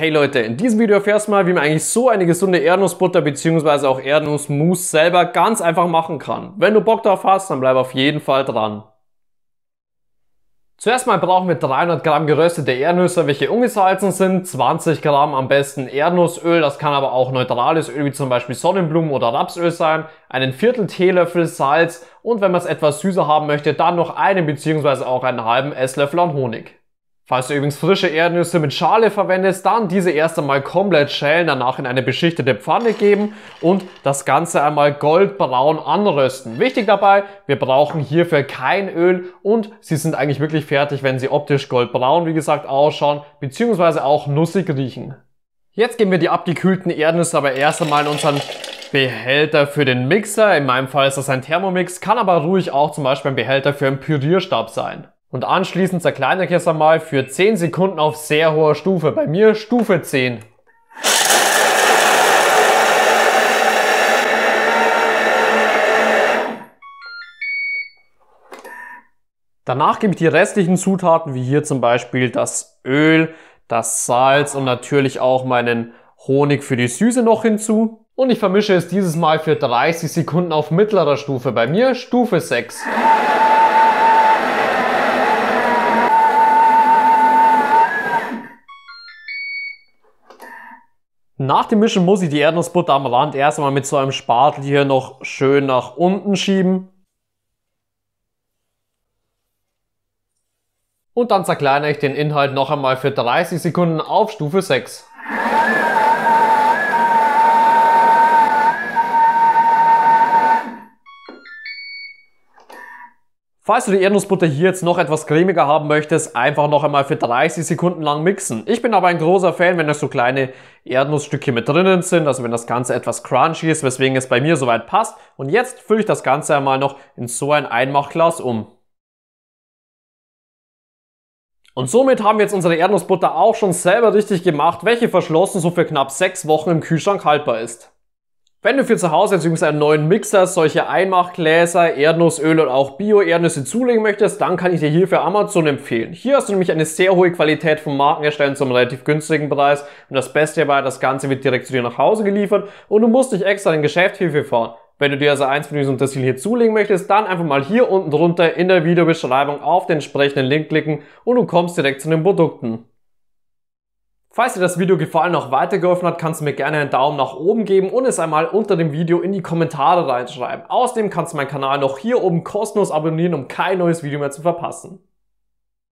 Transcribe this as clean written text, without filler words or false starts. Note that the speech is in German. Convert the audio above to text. Hey Leute, in diesem Video erfährst du mal, wie man eigentlich so eine gesunde Erdnussbutter bzw. auch Erdnussmousse selber ganz einfach machen kann. Wenn du Bock drauf hast, dann bleib auf jeden Fall dran. Zuerst mal brauchen wir 300 Gramm geröstete Erdnüsse, welche ungesalzen sind, 20 Gramm am besten Erdnussöl, das kann aber auch neutrales Öl wie zum Beispiel Sonnenblumen- oder Rapsöl sein, einen Viertel Teelöffel Salz und wenn man es etwas süßer haben möchte, dann noch einen bzw. auch einen halben Esslöffel an Honig. Falls du übrigens frische Erdnüsse mit Schale verwendest, dann diese erst einmal komplett schälen, danach in eine beschichtete Pfanne geben und das Ganze einmal goldbraun anrösten. Wichtig dabei, wir brauchen hierfür kein Öl und sie sind eigentlich wirklich fertig, wenn sie optisch goldbraun, wie gesagt, ausschauen, beziehungsweise auch nussig riechen. Jetzt geben wir die abgekühlten Erdnüsse aber erst einmal in unseren Behälter für den Mixer. In meinem Fall ist das ein Thermomix, kann aber ruhig auch zum Beispiel ein Behälter für einen Pürierstab sein. Und anschließend zerkleinere ich es einmal für 10 Sekunden auf sehr hoher Stufe. Bei mir Stufe 10. Danach gebe ich die restlichen Zutaten, wie hier zum Beispiel das Öl, das Salz und natürlich auch meinen Honig für die Süße noch hinzu. Und ich vermische es dieses Mal für 30 Sekunden auf mittlerer Stufe. Bei mir Stufe 6. Nach dem Mischen muss ich die Erdnussbutter am Rand erst einmal mit so einem Spatel hier noch schön nach unten schieben. Und dann zerkleinere ich den Inhalt noch einmal für 30 Sekunden auf Stufe 6. Falls du die Erdnussbutter hier jetzt noch etwas cremiger haben möchtest, einfach noch einmal für 30 Sekunden lang mixen. Ich bin aber ein großer Fan, wenn da so kleine Erdnussstücke mit drinnen sind, also wenn das Ganze etwas crunchy ist, weswegen es bei mir soweit passt. Und jetzt fülle ich das Ganze einmal noch in so ein Einmachglas um. Und somit haben wir jetzt unsere Erdnussbutter auch schon selber richtig gemacht, welche verschlossen so für knapp 6 Wochen im Kühlschrank haltbar ist. Wenn du für zu Hause jetzt übrigens einen neuen Mixer, solche Einmachgläser, Erdnussöl und auch Bio-Erdnüsse zulegen möchtest, dann kann ich dir hierfür Amazon empfehlen. Hier hast du nämlich eine sehr hohe Qualität von Markenherstellern zum relativ günstigen Preis und das Beste dabei, das Ganze wird direkt zu dir nach Hause geliefert und du musst nicht extra in ein Geschäft hierfür fahren. Wenn du dir also eins von diesen Unterschieden hier zulegen möchtest, dann einfach mal hier unten drunter in der Videobeschreibung auf den entsprechenden Link klicken und du kommst direkt zu den Produkten. Falls dir das Video gefallen und auch weitergeholfen hat, kannst du mir gerne einen Daumen nach oben geben und es einmal unter dem Video in die Kommentare reinschreiben. Außerdem kannst du meinen Kanal noch hier oben kostenlos abonnieren, um kein neues Video mehr zu verpassen.